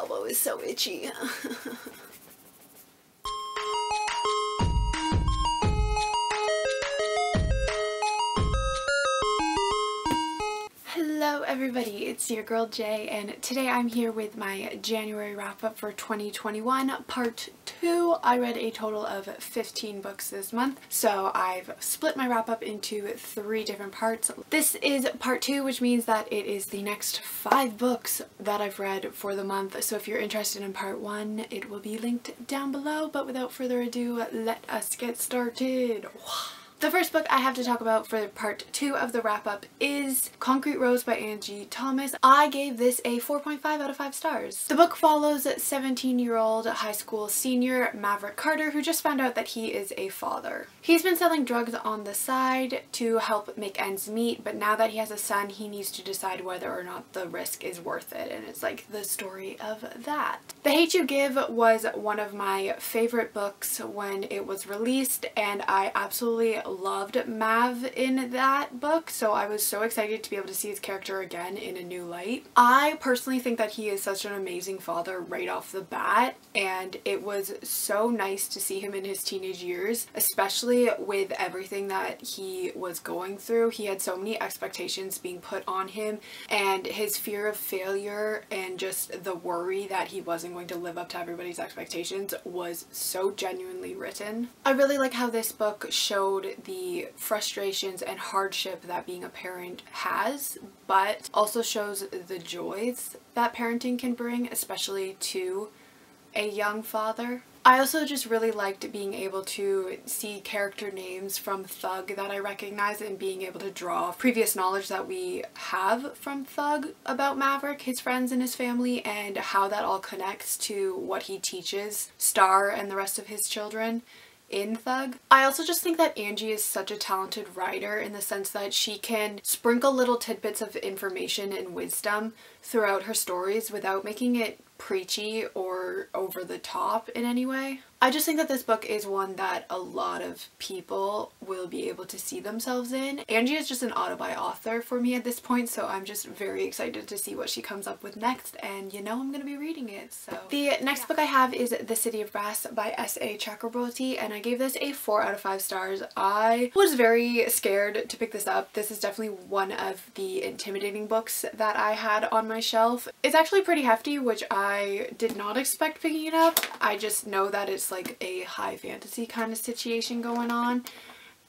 elbow is so itchy. Hello everybody, it's your girl Jay, and today I'm here with my January wrap-up for 2021, part 2. I read a total of 15 books this month, so I've split my wrap-up into 3 different parts. This is part 2, which means that it is the next 5 books that I've read for the month, so if you're interested in part 1, it will be linked down below, but without further ado, let us get started. The first book I have to talk about for part 2 of the wrap-up is Concrete Rose by Angie Thomas. I gave this a 4.5 out of 5 stars. The book follows 17-year-old high school senior Maverick Carter, who just found out that he is a father. He's been selling drugs on the side to help make ends meet, but now that he has a son, he needs to decide whether or not the risk is worth it, and it's like the story of that. The Hate U Given was one of my favorite books when it was released, and I absolutely loved Mav in that book, so I was so excited to be able to see his character again in a new light. I personally think that he is such an amazing father right off the bat, and it was so nice to see him in his teenage years, especially with everything that he was going through. He had so many expectations being put on him, and his fear of failure and just the worry that he wasn't going to live up to everybody's expectations was so genuinely written. I really like how this book showed the frustrations and hardship that being a parent has, but also shows the joys that parenting can bring, especially to a young father. I also just really liked being able to see character names from Thug that I recognize, and being able to draw previous knowledge that we have from Thug about Maverick, his friends and his family, and how that all connects to what he teaches Star and the rest of his children in Thug. I also just think that Angie is such a talented writer, in the sense that she can sprinkle little tidbits of information and wisdom throughout her stories without making it preachy or over the top in any way. I just think that this book is one that a lot of people will be able to see themselves in. Angie is just an auto-buy author for me at this point, so I'm just very excited to see what she comes up with next, and you know I'm gonna be reading it, so. The next book I have is The City of Brass by S.A. Chakraborty, and I gave this a 4 out of 5 stars. I was very scared to pick this up. This is definitely one of the intimidating books that I had on my shelf. It's actually pretty hefty, which I did not expect picking it up. I just know that it's like a high fantasy kind of situation going on,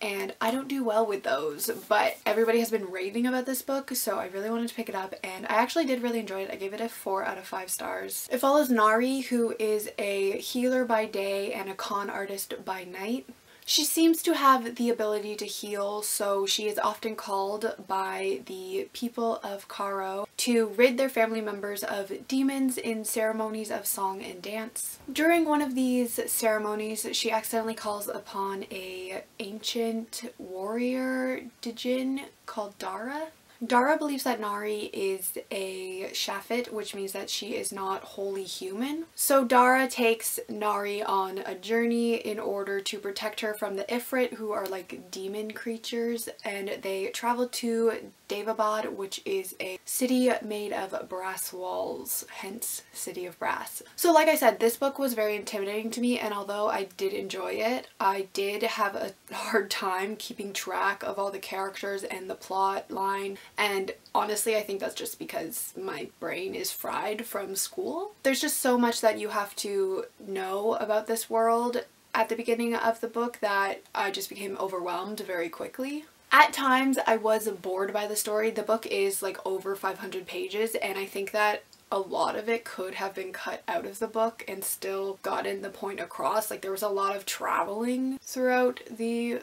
and I don't do well with those, but everybody has been raving about this book, so I really wanted to pick it up, and I actually did really enjoy it. I gave it a 4 out of 5 stars. It follows Nari, who is a healer by day and a con artist by night. She seems to have the ability to heal, so she is often called by the people of Karo to rid their family members of demons in ceremonies of song and dance. During one of these ceremonies, she accidentally calls upon an ancient warrior Dijin called Dara. Dara believes that Nari is a Shafit, which means that she is not wholly human. So Dara takes Nari on a journey in order to protect her from the Ifrit, who are like demon creatures, and they travel to Devabad, which is a city made of brass walls, hence City of Brass. So like I said, this book was very intimidating to me, and although I did enjoy it, I did have a hard time keeping track of all the characters and the plot line, and honestly I think that's just because my brain is fried from school. There's just so much that you have to know about this world at the beginning of the book that I just became overwhelmed very quickly. At times I was bored by the story. The book is like over 500 pages, and I think that a lot of it could have been cut out of the book and still gotten the point across. Like, there was a lot of traveling throughout the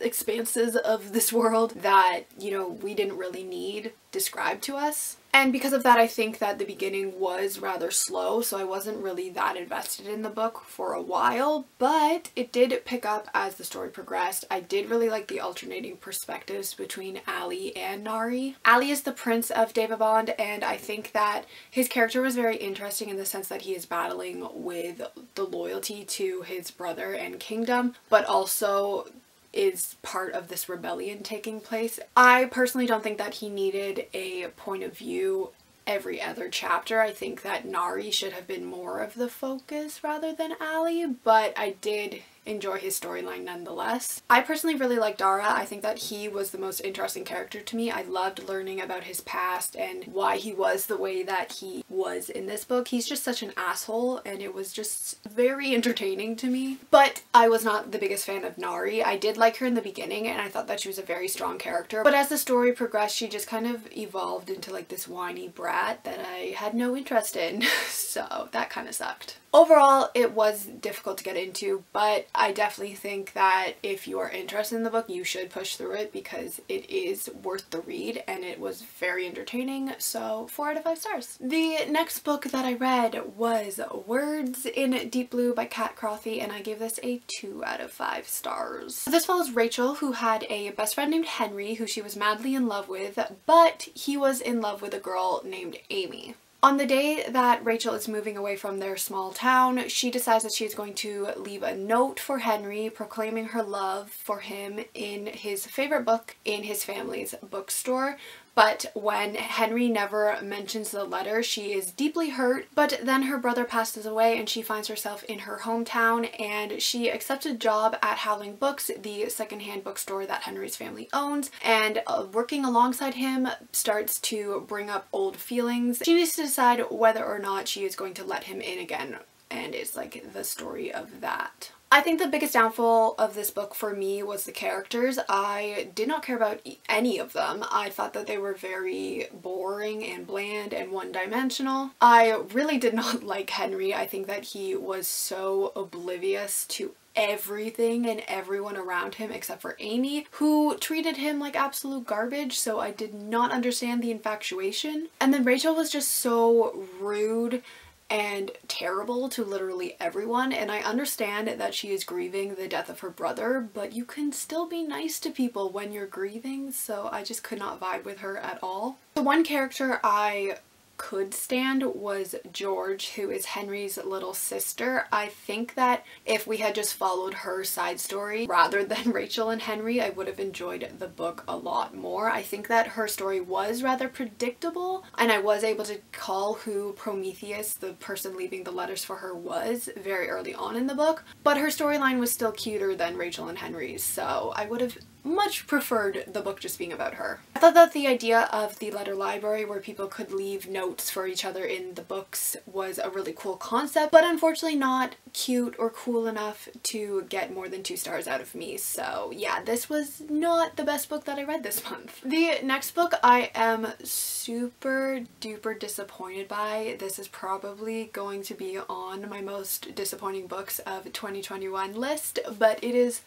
expanses of this world that, you know, we didn't really need described to us. And because of that, I think that the beginning was rather slow, so I wasn't really that invested in the book for a while, but it did pick up as the story progressed. I did really like the alternating perspectives between Ali and Nari. Ali is the prince of Devaband, and I think that his character was very interesting in the sense that he is battling with the loyalty to his brother and kingdom, but also is part of this rebellion taking place. I personally don't think that he needed a point of view every other chapter. I think that Nari should have been more of the focus rather than Allie, but I did enjoy his storyline nonetheless. I personally really liked Dara. I think that he was the most interesting character to me. I loved learning about his past and why he was the way that he was in this book. He's just such an asshole and it was just very entertaining to me. But I was not the biggest fan of Nari. I did like her in the beginning and I thought that she was a very strong character, but as the story progressed she just kind of evolved into like this whiny brat that I had no interest in. So that kind of sucked. Overall, it was difficult to get into, but I definitely think that if you are interested in the book, you should push through it because it is worth the read and it was very entertaining, so 4 out of 5 stars. The next book that I read was Words in Deep Blue by Cath Crowley, and I gave this a 2 out of 5 stars. This follows Rachel, who had a best friend named Henry, who she was madly in love with, but he was in love with a girl named Amy. On the day that Rachel is moving away from their small town, she decides that she is going to leave a note for Henry proclaiming her love for him in his favorite book in his family's bookstore. But when Henry never mentions the letter, she is deeply hurt. But then her brother passes away and she finds herself in her hometown, and she accepts a job at Howling Books, the secondhand bookstore that Henry's family owns, and working alongside him starts to bring up old feelings. She needs to decide whether or not she is going to let him in again, and it's like the story of that. I think the biggest downfall of this book for me was the characters. I did not care about any of them. I thought that they were very boring and bland and one-dimensional. I really did not like Henry. I think that he was so oblivious to everything and everyone around him except for Amy, who treated him like absolute garbage, so I did not understand the infatuation. And then Rachel was just so rude and terrible to literally everyone, and I understand that she is grieving the death of her brother, but you can still be nice to people when you're grieving, so I just could not vibe with her at all. The one character I could stand was George, who is Henry's little sister. I think that if we had just followed her side story rather than Rachel and Henry, I would have enjoyed the book a lot more. I think that her story was rather predictable and I was able to call who Prometheus, the person leaving the letters for her, was very early on in the book, but her storyline was still cuter than Rachel and Henry's, so I would have much preferred the book just being about her. I thought that the idea of the letter library where people could leave notes for each other in the books was a really cool concept, but unfortunately not cute or cool enough to get more than 2 stars out of me. So yeah, this was not the best book that I read this month. The next book I am super duper disappointed by. This is probably going to be on my most disappointing books of 2021 list, but it is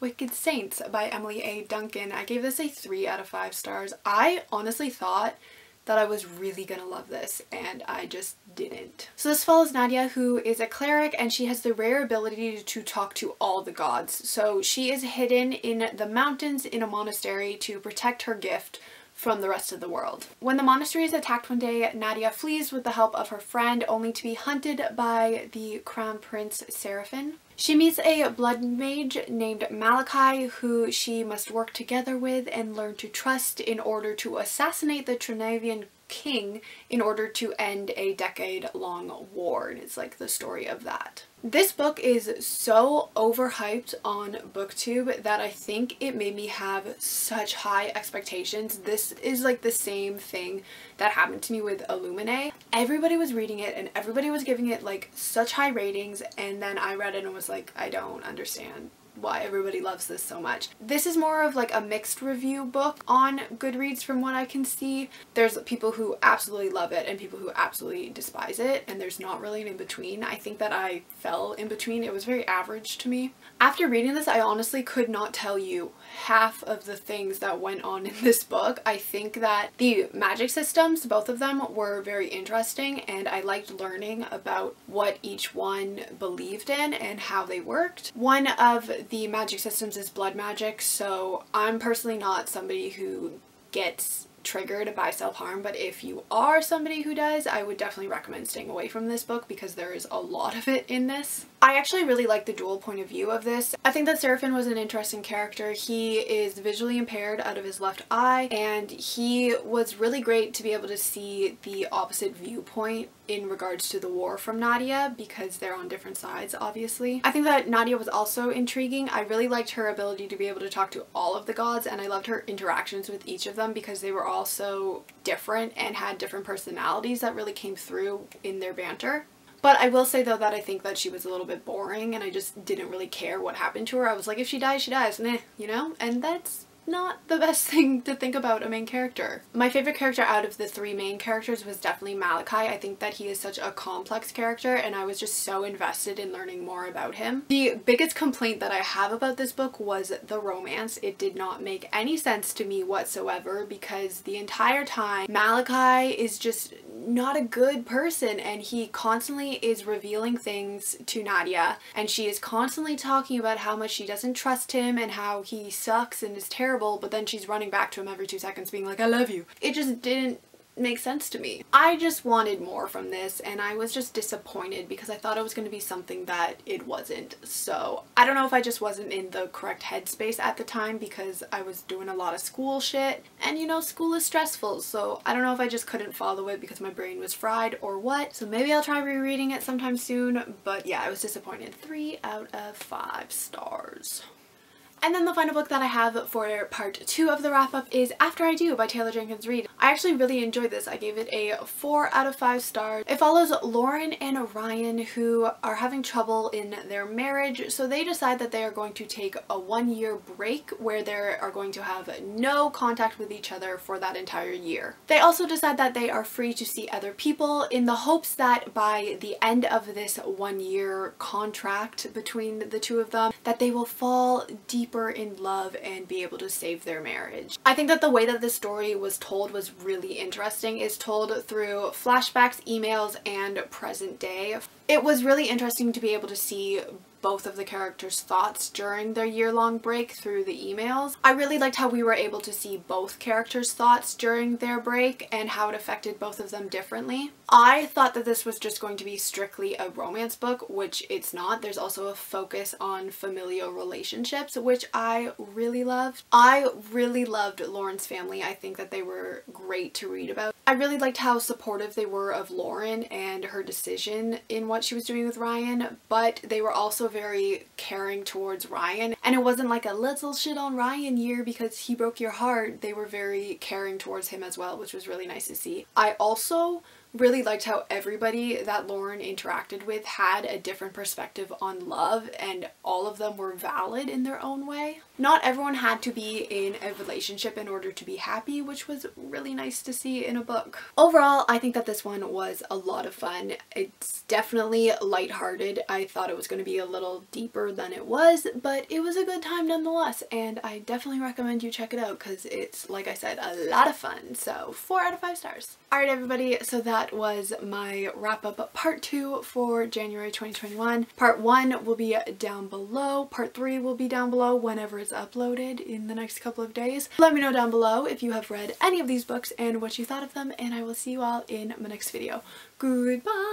Wicked Saints by Emily A. Duncan. I gave this a 3 out of 5 stars. I honestly thought that I was really gonna love this and I just didn't. So this follows Nadia, who is a cleric, and she has the rare ability to talk to all the gods. So she is hidden in the mountains in a monastery to protect her gift from the rest of the world. When the monastery is attacked one day, Nadia flees with the help of her friend, only to be hunted by the Crown Prince Seraphin. She meets a blood mage named Malachi, who she must work together with and learn to trust in order to assassinate the Trinavian king in order to end a decade-long war, and it's like the story of that. This book is so overhyped on BookTube that I think it made me have such high expectations. This is like the same thing that happened to me with Illuminae. Everybody was reading it and everybody was giving it like such high ratings, and then I read it and was like, I don't understand why everybody loves this so much. This is more of like a mixed review book on Goodreads from what I can see. There's people who absolutely love it and people who absolutely despise it, and there's not really an in-between. I think that I fell in between. It was very average to me. After reading this, I honestly could not tell you half of the things that went on in this book. I think that the magic systems, both of them, were very interesting and I liked learning about what each one believed in and how they worked. One of the magic systems is blood magic, so I'm personally not somebody who gets triggered by self-harm, but if you are somebody who does, I would definitely recommend staying away from this book because there is a lot of it in this. I actually really like the dual point of view of this. I think that Seraphin was an interesting character. He is visually impaired out of his left eye, and he was really great to be able to see the opposite viewpoint in regards to the war from Nadia, because they're on different sides, obviously. I think that Nadia was also intriguing. I really liked her ability to be able to talk to all of the gods, and I loved her interactions with each of them because they were all so different and had different personalities that really came through in their banter. But I will say, though, that I think that she was a little bit boring and I just didn't really care what happened to her. I was like, if she dies, she dies, nah, you know? And that's not the best thing to think about a main character. My favorite character out of the three main characters was definitely Malachi. I think that he is such a complex character and I was just so invested in learning more about him. The biggest complaint that I have about this book was the romance. It did not make any sense to me whatsoever because the entire time Malachi is just not a good person and he constantly is revealing things to Nadia, and she is constantly talking about how much she doesn't trust him and how he sucks and is terrible, but then she's running back to him every 2 seconds being like, I love you. It just didn't make sense to me. I just wanted more from this and I was just disappointed because I thought it was going to be something that it wasn't. So I don't know if I just wasn't in the correct headspace at the time because I was doing a lot of school shit, and you know, school is stressful, so I don't know if I just couldn't follow it because my brain was fried or what. So maybe I'll try rereading it sometime soon, but yeah, I was disappointed. 3 out of 5 stars. And then the final book that I have for part 2 of the wrap-up is After I Do by Taylor Jenkins Reid. I actually really enjoyed this. I gave it a 4 out of 5 stars. It follows Lauren and Ryan, who are having trouble in their marriage, so they decide that they are going to take a 1-year break where they are going to have no contact with each other for that entire year. They also decide that they are free to see other people in the hopes that by the end of this 1-year contract between the two of them, that they will fall deep in love and be able to save their marriage. I think that the way that this story was told was really interesting. It's told through flashbacks, emails, and present day. It was really interesting to be able to see both of the characters' thoughts during their year-long break through the emails. I really liked how we were able to see both characters' thoughts during their break and how it affected both of them differently. I thought that this was just going to be strictly a romance book, which it's not. There's also a focus on familial relationships, which I really loved. I really loved Lauren's family. I think that they were great to read about. I really liked how supportive they were of Lauren and her decision in what she was doing with Ryan, but they were also very caring towards Ryan, and it wasn't like a little shit on Ryan year because he broke your heart. They were very caring towards him as well, which was really nice to see. I also really liked how everybody that Lauren interacted with had a different perspective on love, and all of them were valid in their own way. Not everyone had to be in a relationship in order to be happy, which was really nice to see in a book. Overall, I think that this one was a lot of fun. It's definitely lighthearted. I thought it was going to be a little deeper than it was, but it was a good time nonetheless, and I definitely recommend you check it out because it's, like I said, a lot of fun. So 4 out of 5 stars. Alright everybody, so that was my wrap-up part 2 for January 2021. Part 1 will be down below. Part 3 will be down below whenever it's uploaded in the next couple of days. Let me know down below if you have read any of these books and what you thought of them, and I will see you all in my next video. Goodbye!